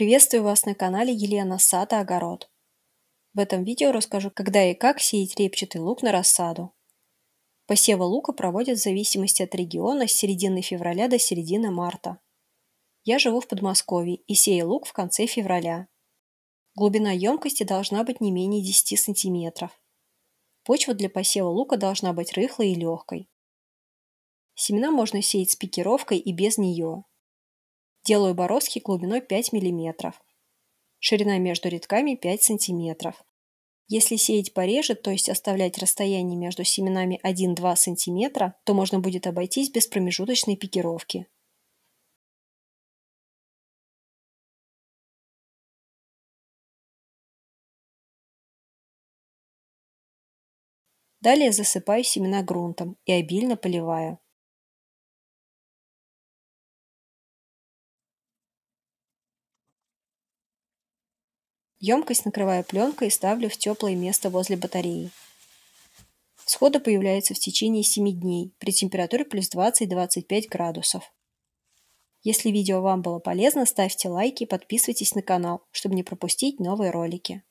Приветствую вас на канале Елена Сад и Огород. В этом видео расскажу, когда и как сеять репчатый лук на рассаду. Посевы лука проводят в зависимости от региона с середины февраля до середины марта. Я живу в Подмосковье и сею лук в конце февраля. Глубина емкости должна быть не менее 10 см. Почва для посева лука должна быть рыхлой и легкой. Семена можно сеять с пикировкой и без нее. Делаю бороздки глубиной 5 мм. Ширина между рядками 5 см. Если сеять пореже, то есть оставлять расстояние между семенами 1-2 см, то можно будет обойтись без промежуточной пикировки. Далее засыпаю семена грунтом и обильно поливаю. Емкость накрываю пленкой и ставлю в теплое место возле батареи. Всходы появляются в течение 7 дней при температуре плюс 20-25 градусов. Если видео вам было полезно, ставьте лайки и подписывайтесь на канал, чтобы не пропустить новые ролики.